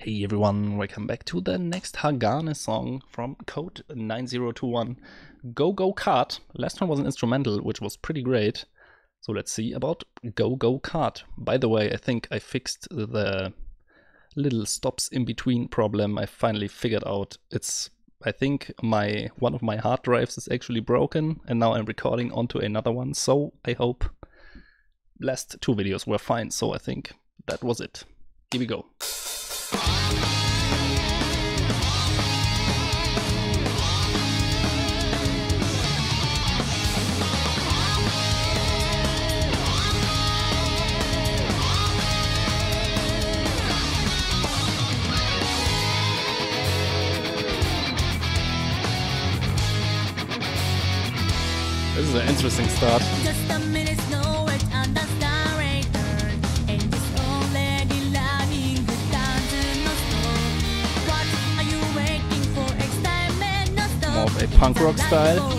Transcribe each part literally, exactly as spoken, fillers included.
Hey everyone, welcome back to the next Hagane song from Code nine zero two one GoGoKart. Last one was an instrumental, which was pretty great. So let's see about GoGoKart. By the way, I think I fixed the little stops in between problem. I finally figured out it's, I think my one of my hard drives is actually broken and now I'm recording onto another one. So I hope last two videos were fine. So I think that was it. Here we go. This is an interesting start. More of a punk rock style.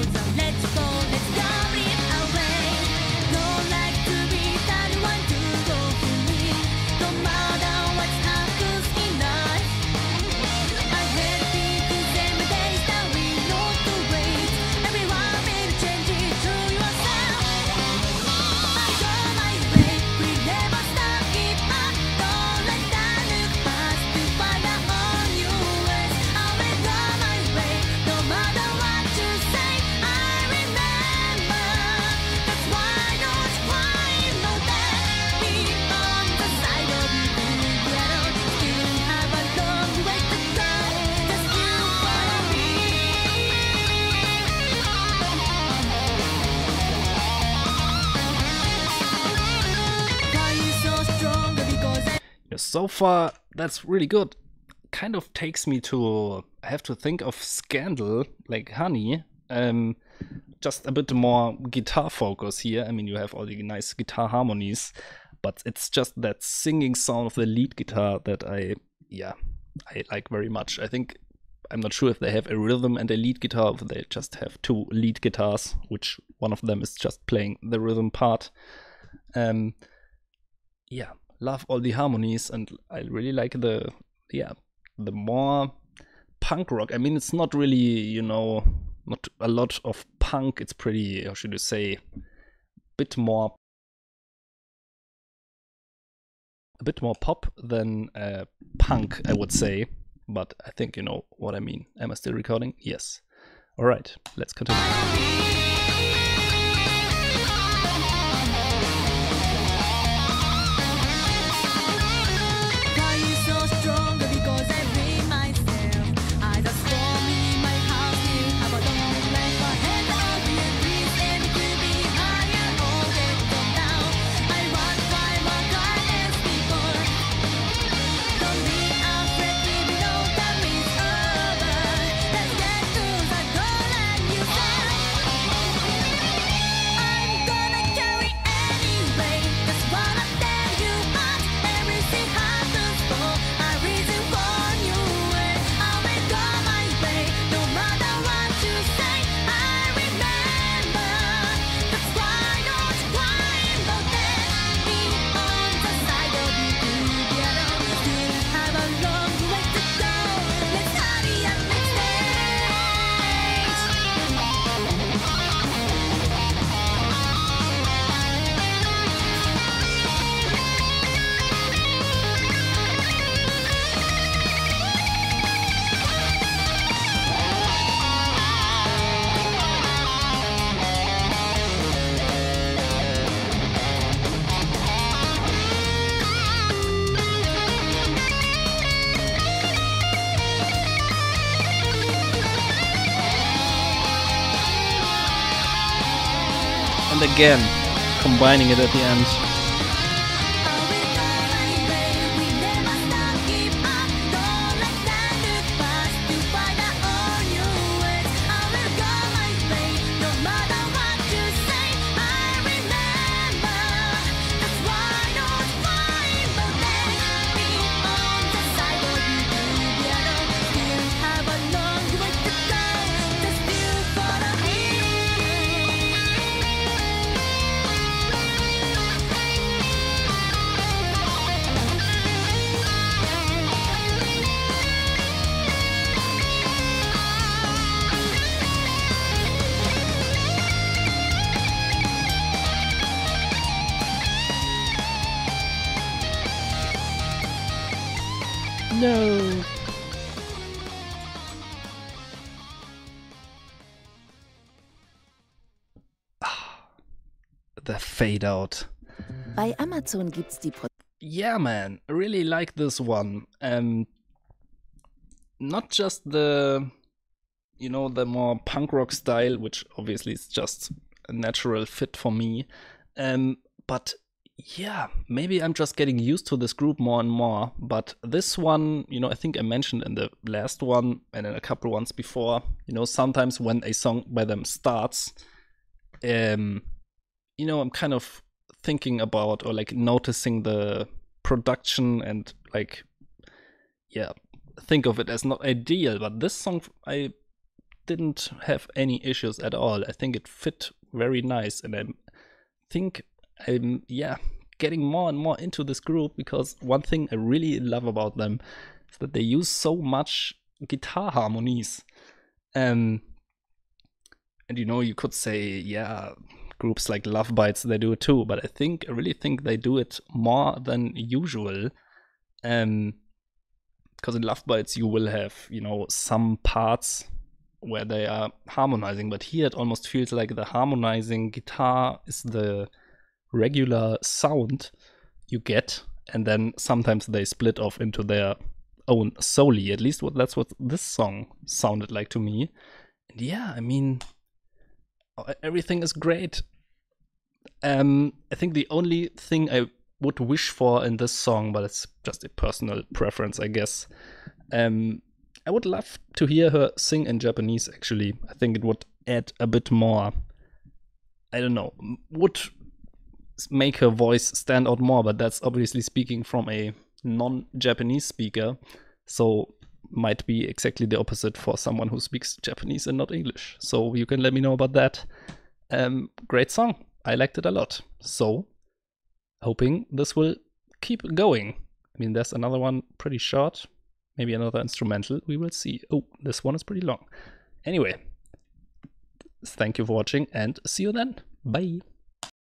So far, that's really good. Kind of takes me to, I have to think of Scandal, like Honey. Um, just a bit more guitar focus here. I mean, you have all the nice guitar harmonies, but it's just that singing sound of the lead guitar that I, yeah, I like very much. I think, I'm not sure if they have a rhythm and a lead guitar, if they just have two lead guitars, which one of them is just playing the rhythm part. Um, yeah. Love all the harmonies, and I really like the, yeah, the more punk rock. I mean, it's not really, you know, not a lot of punk. It's pretty, how should you say, bit more, a bit more pop than uh, punk, I would say. But I think you know what I mean. Am I still recording? Yes. All right, let's continue. And again, combining it at the end. No! The fade out. Bei Amazon gibt's die Pro. Yeah, man, I really like this one. Um, not just the, you know, the more punk rock style, which obviously is just a natural fit for me. Um, but yeah, maybe I'm just getting used to this group more and more. But this one, you know, I think I mentioned in the last one and in a couple ones before, you know, sometimes when a song by them starts, um, you know, I'm kind of thinking about or like noticing the production and like, yeah, think of it as not ideal. But this song, I didn't have any issues at all. I think it fit very nice, and I think I'm, yeah, getting more and more into this group, because one thing I really love about them is that they use so much guitar harmonies. Um, and, you know, you could say, yeah, groups like Love Bites, they do it too, but I think, I really think they do it more than usual. Um, because in Love Bites you will have, you know, some parts where they are harmonizing, but here it almost feels like the harmonizing guitar is the regular sound you get, and then sometimes they split off into their own soli. At least what that's what this song sounded like to me. And yeah, I mean, everything is great. Um, I think the only thing I would wish for in this song, but it's just a personal preference, I guess. Um, I would love to hear her sing in Japanese, actually. I think it would add a bit more, I don't know, would make her voice stand out more, but that's obviously speaking from a non-Japanese speaker, so might be exactly the opposite for someone who speaks Japanese and not English. So you can let me know about that. Um, great song. I liked it a lot. So, hoping this will keep going. I mean, there's another one pretty short. Maybe another instrumental. We will see. Oh, this one is pretty long. Anyway, thank you for watching and see you then. Bye.